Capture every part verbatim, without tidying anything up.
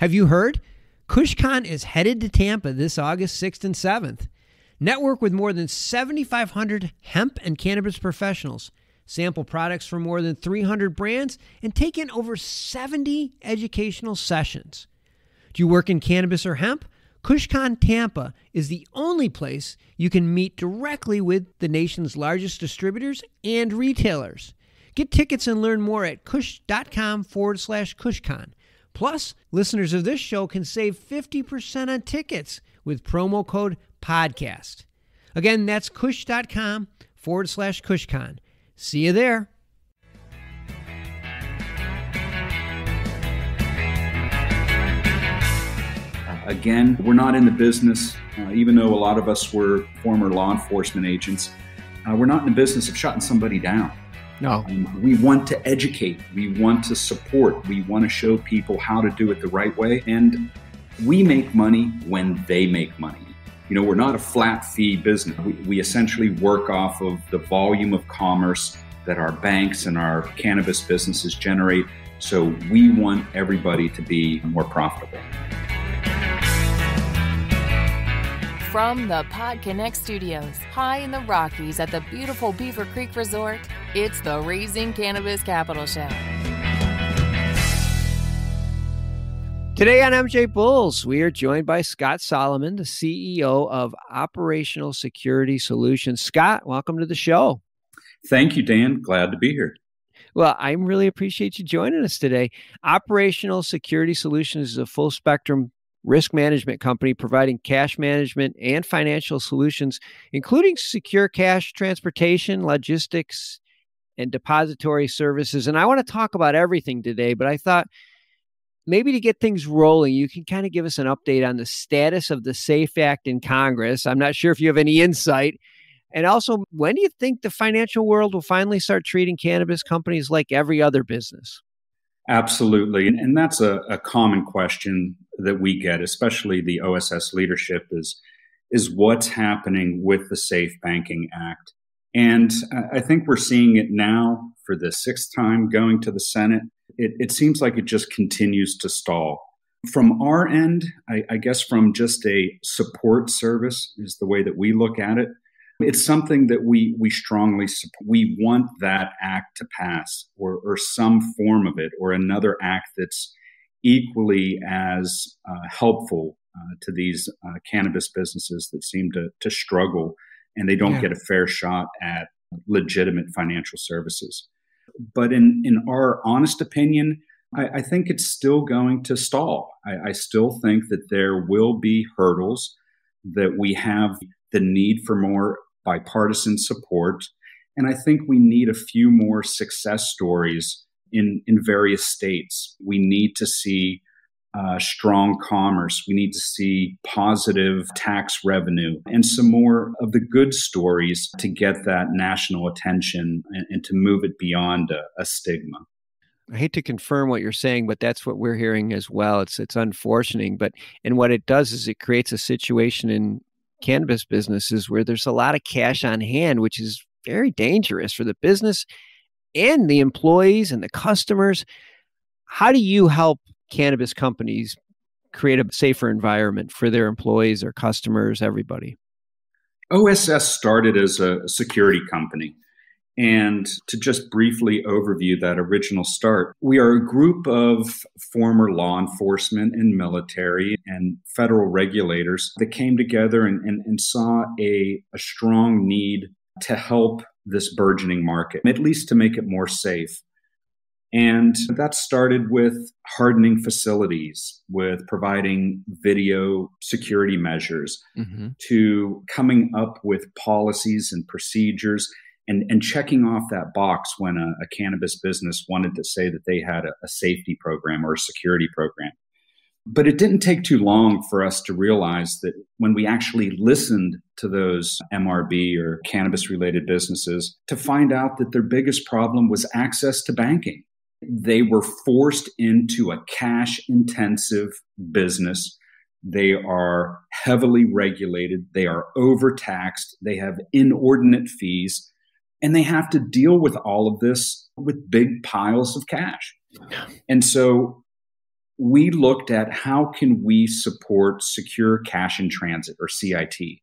Have you heard? KushCon is headed to Tampa this August sixth and seventh. Network with more than seventy-five hundred hemp and cannabis professionals. Sample products from more than three hundred brands and take in over seventy educational sessions. Do you work in cannabis or hemp? KushCon Tampa is the only place you can meet directly with the nation's largest distributors and retailers. Get tickets and learn more at kush.com forward slash KushCon. Plus, listeners of this show can save fifty percent on tickets with promo code PODCAST. Again, that's kush.com forward slash KushCon. See you there. Again, we're not in the business, uh, even though a lot of us were former law enforcement agents, uh, we're not in the business of shutting somebody down. No. Um, we want to educate. We want to support. We want to show people how to do it the right way. And we make money when they make money. You know, we're not a flat fee business. We, we essentially work off of the volume of commerce that our banks and our cannabis businesses generate. So we want everybody to be more profitable. From the PodConX studios, high in the Rockies at the beautiful Beaver Creek Resort, it's the Raising Cannabis Capital Show. Today on M J Bulls, we are joined by Scott Solomon, the C E O of Operational Security Solutions. Scott, welcome to the show. Thank you, Dan. Glad to be here. Well, I really appreciate you joining us today. Operational Security Solutions is a full-spectrum risk management company providing cash management and financial solutions, including secure cash transportation, logistics, and depository services. And I want to talk about everything today, but I thought, maybe to get things rolling, you can kind of give us an update on the status of the SAFE Act in Congress. I'm not sure if you have any insight. And also, when do you think the financial world will finally start treating cannabis companies like every other business? Absolutely. And, and that's a, a common question that we get, especially the O S S leadership, is, is what's happening with the Safe Banking Act. And I think we're seeing it now for the sixth time going to the Senate. It, it seems like it just continues to stall. From our end, I, I guess from just a support service is the way that we look at it. It's something that we we strongly support. We want that act to pass, or, or some form of it, or another act that's equally as uh, helpful uh, to these uh, cannabis businesses that seem to, to struggle and they don't yeah. get a fair shot at legitimate financial services. But in, in our honest opinion, I, I think it's still going to stall. I, I still think that there will be hurdles, that we have the need for more bipartisan support. And I think we need a few more success stories in, in various states. We need to see uh, strong commerce. We need to see positive tax revenue and some more of the good stories to get that national attention and, and to move it beyond a, a stigma. I hate to confirm what you're saying, but that's what we're hearing as well. It's it's unfortunate, but and what it does is it creates a situation in cannabis businesses where there's a lot of cash on hand, which is very dangerous for the business and the employees and the customers. How do you help cannabis companies create a safer environment for their employees, their customers, everybody? O S S started as a security company. And to just briefly overview that original start, we are a group of former law enforcement and military and federal regulators that came together and, and, and saw a, a strong need to help this burgeoning market, at least to make it more safe. And that started with hardening facilities, with providing video security measures, mm-hmm. to coming up with policies and procedures and, and checking off that box when a, a cannabis business wanted to say that they had a, a safety program or a security program. But it didn't take too long for us to realize that when we actually listened to those M R B or cannabis-related businesses, to find out that their biggest problem was access to banking. They were forced into a cash-intensive business. They are heavily regulated. They are overtaxed. They have inordinate fees. And they have to deal with all of this with big piles of cash. And so we looked at how can we support secure cash in transit, or C I T.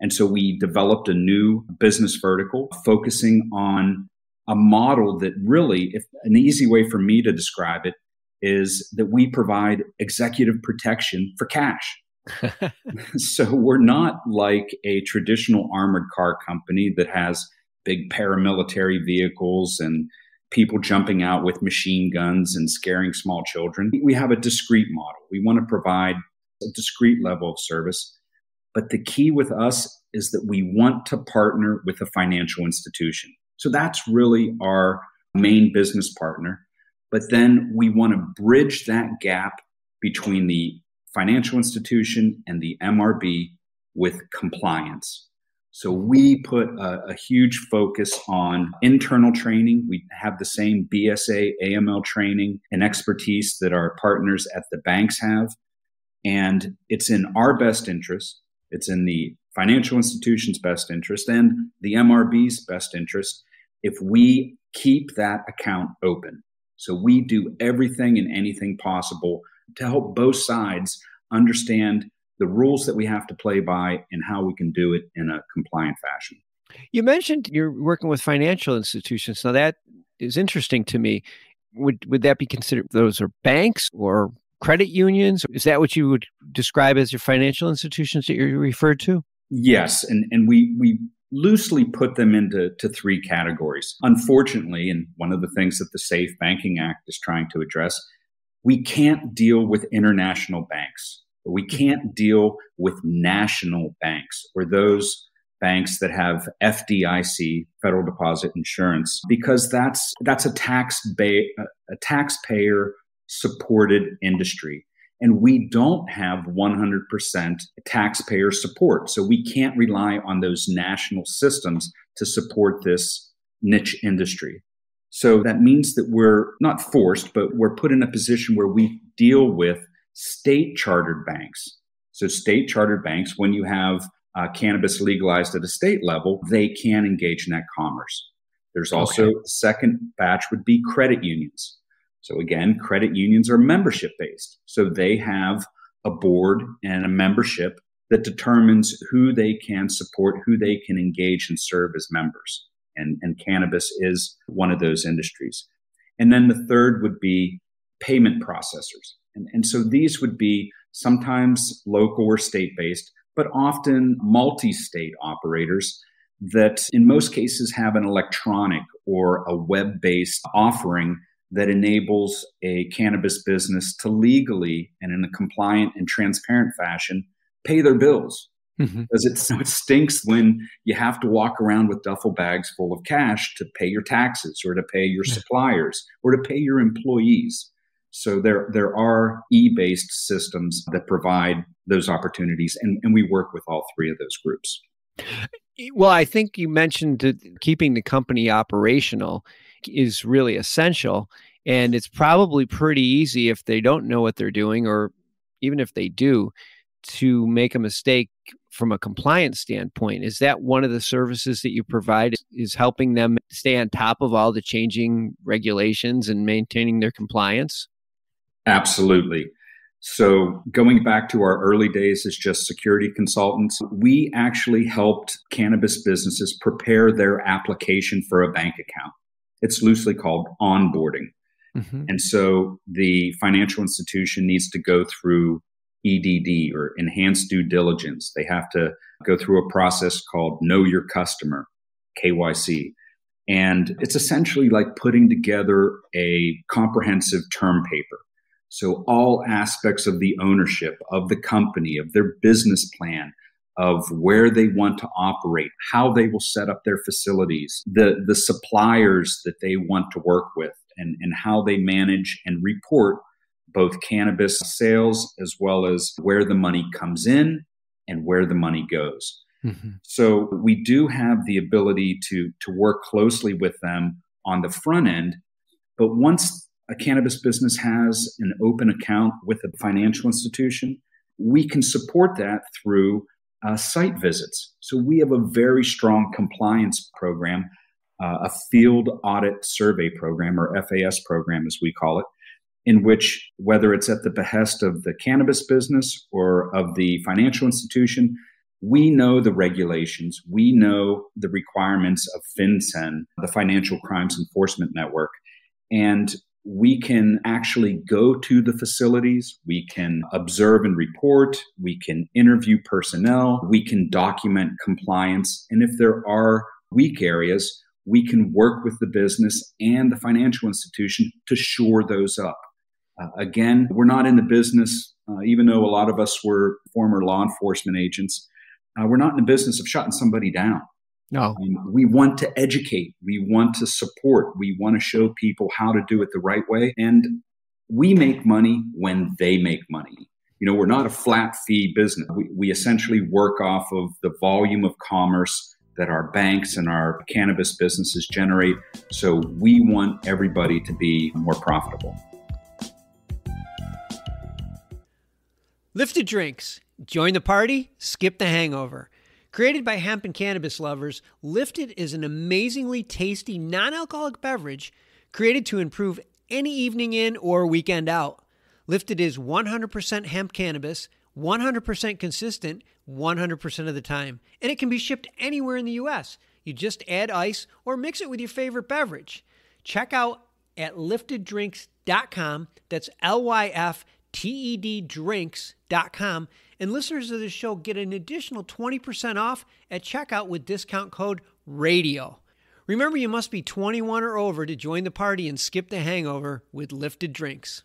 And so we developed a new business vertical focusing on a model that really, if an easy way for me to describe it, is that we provide executive protection for cash. So we're not like a traditional armored car company that has big paramilitary vehicles and people jumping out with machine guns and scaring small children. We have a discrete model. We want to provide a discrete level of service. But the key with us is that we want to partner with a financial institution. So that's really our main business partner. But then we want to bridge that gap between the financial institution and the M R B with compliance. So we put a, a huge focus on internal training. We have the same B S A, A M L training and expertise that our partners at the banks have. And it's in our best interest. It's in the financial institution's best interest and the M R B's best interest if we keep that account open. So we do everything and anything possible to help both sides understand the rules that we have to play by and how we can do it in a compliant fashion. You mentioned you're working with financial institutions. Now that is interesting to me. Would would that be considered those are banks or credit unions? Is that what you would describe as your financial institutions that you referred to? Yes. And and we we loosely put them into to three categories. Unfortunately, and one of the things that the Safe Banking Act is trying to address, we can't deal with international banks. We can't deal with national banks or those banks that have F D I C, Federal Deposit Insurance, because that's that's a tax ba- a taxpayer supported industry. And we don't have one hundred percent taxpayer support. So we can't rely on those national systems to support this niche industry. So that means that we're not forced, but we're put in a position where we deal with state chartered banks. So state chartered banks, when you have uh, cannabis legalized at a state level, they can engage in that commerce. There's also okay. The second batch would be credit unions. So again, credit unions are membership based. So they have a board and a membership that determines who they can support, who they can engage and serve as members. And, and cannabis is one of those industries. And then the third would be payment processors. And, and so these would be sometimes local or state-based, but often multi-state operators that in most cases have an electronic or a web-based offering that enables a cannabis business to legally and in a compliant and transparent fashion pay their bills. Mm-hmm. Because it, so it stinks when you have to walk around with duffel bags full of cash to pay your taxes or to pay your suppliers or to pay your employees. So there, there are e-based systems that provide those opportunities, and, and we work with all three of those groups. Well, I think you mentioned that keeping the company operational is really essential, and it's probably pretty easy if they don't know what they're doing, or even if they do, to make a mistake from a compliance standpoint. Is that one of the services that you provide, is helping them stay on top of all the changing regulations and maintaining their compliance? Absolutely. So going back to our early days as just security consultants, we actually helped cannabis businesses prepare their application for a bank account. It's loosely called onboarding. Mm-hmm. And so the financial institution needs to go through E D D, or enhanced due diligence. They have to go through a process called know your customer, K Y C. And it's essentially like putting together a comprehensive term paper. So all aspects of the ownership of the company, of their business plan, of where they want to operate, how they will set up their facilities, the, the suppliers that they want to work with, and, and how they manage and report both cannabis sales as well as where the money comes in and where the money goes. Mm-hmm. So we do have the ability to, to work closely with them on the front end. But once a cannabis business has an open account with a financial institution, we can support that through uh, site visits. So we have a very strong compliance program, uh, a field audit survey program, or F A S program as we call it, in which, whether it's at the behest of the cannabis business or of the financial institution, we know the regulations, we know the requirements of FinCEN, the Financial Crimes Enforcement Network, and we can actually go to the facilities, we can observe and report, we can interview personnel, we can document compliance, and if there are weak areas, we can work with the business and the financial institution to shore those up. Uh, again, we're not in the business, uh, even though a lot of us were former law enforcement agents, uh, we're not in the business of shutting somebody down. No. Um, we want to educate, we want to support, we want to show people how to do it the right way. And we make money when they make money. You know, we're not a flat fee business. We, we essentially work off of the volume of commerce that our banks and our cannabis businesses generate. So we want everybody to be more profitable. Lifted Drinks. Join the party, skip the hangover. Created by hemp and cannabis lovers, Lifted is an amazingly tasty non-alcoholic beverage created to improve any evening in or weekend out. Lifted is one hundred percent hemp cannabis, one hundred percent consistent, one hundred percent of the time. And it can be shipped anywhere in the U S. You just add ice or mix it with your favorite beverage. Check out at lifted drinks dot com. That's L Y F T E D drinks dot com. And listeners of this show get an additional twenty percent off at checkout with discount code RADIO. Remember, you must be twenty-one or over to join the party and skip the hangover with Lifted Drinks.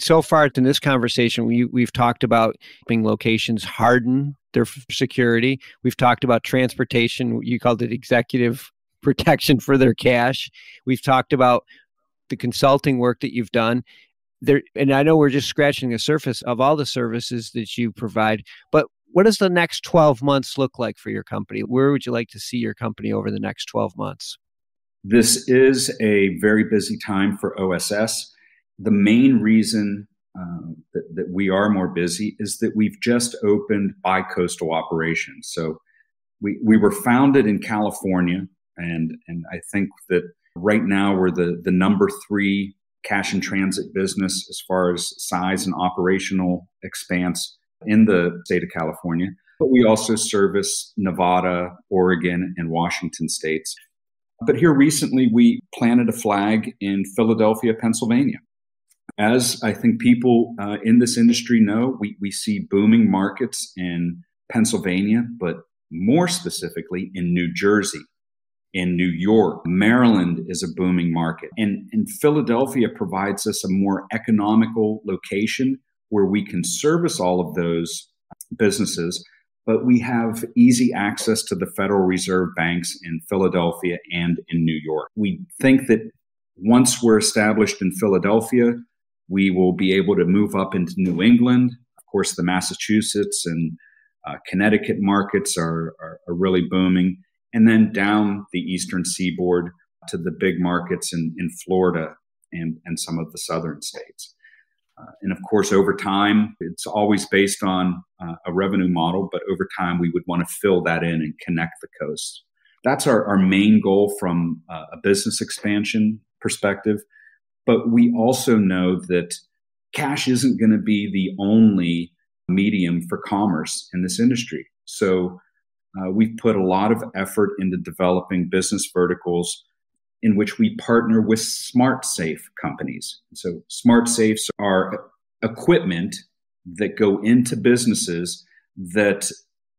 So far in this conversation, we, we've talked about helping locations harden their security. We've talked about transportation. You called it executive protection for their cash. We've talked about the consulting work that you've done. There, and I know we're just scratching the surface of all the services that you provide, but what does the next twelve months look like for your company? Where would you like to see your company over the next twelve months? This is a very busy time for O S S. The main reason um, that, that we are more busy is that we've just opened bi-coastal operations. So we, we were founded in California, and, and I think that right now we're the, the number three cash and transit business as far as size and operational expanse in the state of California. But we also service Nevada, Oregon, and Washington states. But here recently, we planted a flag in Philadelphia, Pennsylvania. As I think people uh, in this industry know, we, we see booming markets in Pennsylvania, but more specifically in New Jersey, in New York. Maryland is a booming market. And, and Philadelphia provides us a more economical location where we can service all of those businesses, but we have easy access to the Federal Reserve banks in Philadelphia and in New York. We think that once we're established in Philadelphia, we will be able to move up into New England. Of course, the Massachusetts and uh, Connecticut markets are, are, are really booming. And then down the eastern seaboard to the big markets in, in Florida and, and some of the southern states. Uh, and of course, over time, it's always based on uh, a revenue model, but over time, we would want to fill that in and connect the coast. That's our, our main goal from uh, a business expansion perspective. But we also know that cash isn't going to be the only medium for commerce in this industry. So Uh, we've put a lot of effort into developing business verticals in which we partner with smart safe companies. So smart safes are equipment that go into businesses that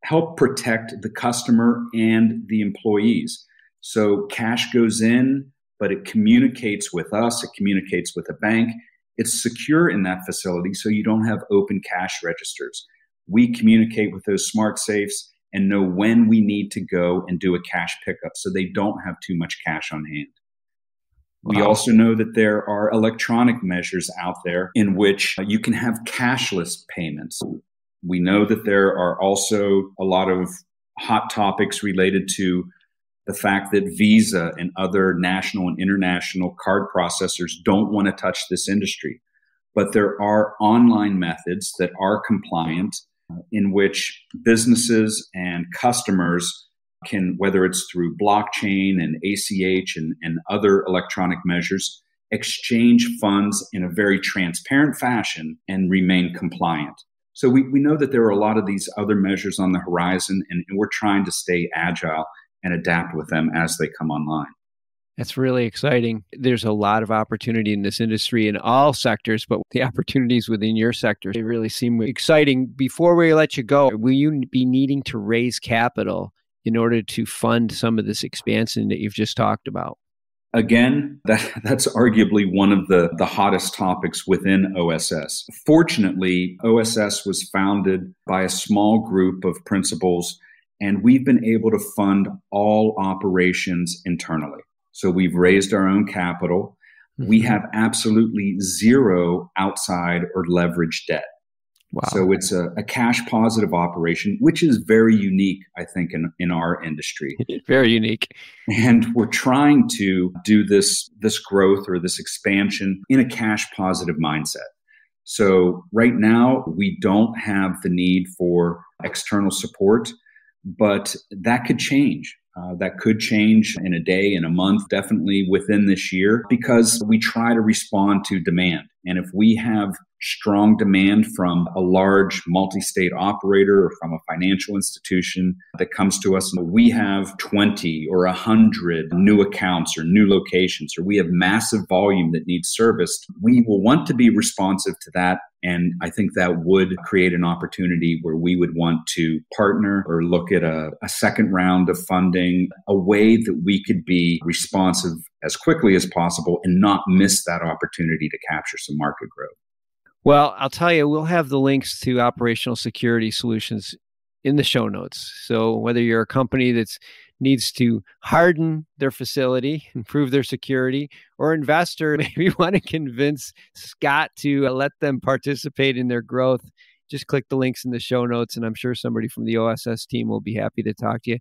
help protect the customer and the employees. So cash goes in, but it communicates with us. It communicates with a bank. It's secure in that facility, so you don't have open cash registers. We communicate with those smart safes and know when we need to go and do a cash pickup so they don't have too much cash on hand. Wow. We also know that there are electronic measures out there in which you can have cashless payments. We know that there are also a lot of hot topics related to the fact that Visa and other national and international card processors don't want to touch this industry. But there are online methods that are compliant in which businesses and customers can, whether it's through blockchain and A C H and, and other electronic measures, exchange funds in a very transparent fashion and remain compliant. So we, we know that there are a lot of these other measures on the horizon, and, and we're trying to stay agile and adapt with them as they come online. That's really exciting. There's a lot of opportunity in this industry in all sectors, but the opportunities within your sector, they really seem exciting. Before we let you go, will you be needing to raise capital in order to fund some of this expansion that you've just talked about? Again, that, that's arguably one of the, the hottest topics within O S S. Fortunately, O S S was founded by a small group of principals, and we've been able to fund all operations internally. So we've raised our own capital. Mm-hmm. We have absolutely zero outside or leveraged debt. Wow. So it's a, a cash positive operation, which is very unique, I think, in, in our industry. Very unique. And we're trying to do this, this growth or this expansion in a cash positive mindset. So right now, we don't have the need for external support, but that could change. Uh, that could change in a day, in a month, definitely within this year, because we try to respond to demand. And if we have strong demand from a large multi-state operator or from a financial institution that comes to us, and we have twenty or one hundred new accounts or new locations, or we have massive volume that needs serviced, we will want to be responsive to that. And I think that would create an opportunity where we would want to partner or look at a, a second round of funding, a way that we could be responsive as quickly as possible and not miss that opportunity to capture some market growth. Well, I'll tell you, we'll have the links to Operational Security Solutions in the show notes. So whether you're a company that's needs to harden their facility, improve their security, or investor, maybe want to convince Scott to let them participate in their growth, just click the links in the show notes, and I'm sure somebody from the O S S team will be happy to talk to you.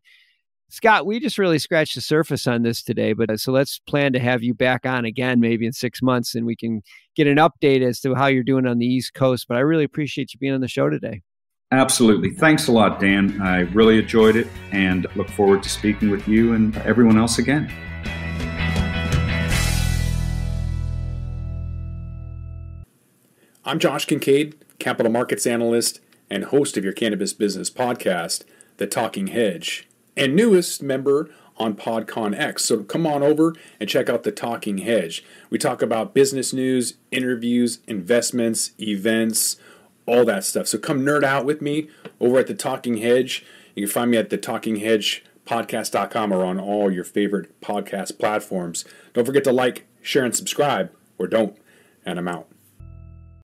Scott, we just really scratched the surface on this today, but uh, so let's plan to have you back on again, maybe in six months, and we can get an update as to how you're doing on the East Coast. But I really appreciate you being on the show today. Absolutely. Thanks a lot, Dan. I really enjoyed it and look forward to speaking with you and everyone else again. I'm Josh Kincaid, capital markets analyst and host of your cannabis business podcast, The Talking Hedge, and newest member on PodConX. So come on over and check out The Talking Hedge. We talk about business news, interviews, investments, events, all that stuff. So come nerd out with me over at The Talking Hedge. You can find me at the talking hedge podcast dot com or on all your favorite podcast platforms. Don't forget to like, share, and subscribe, or don't, and I'm out.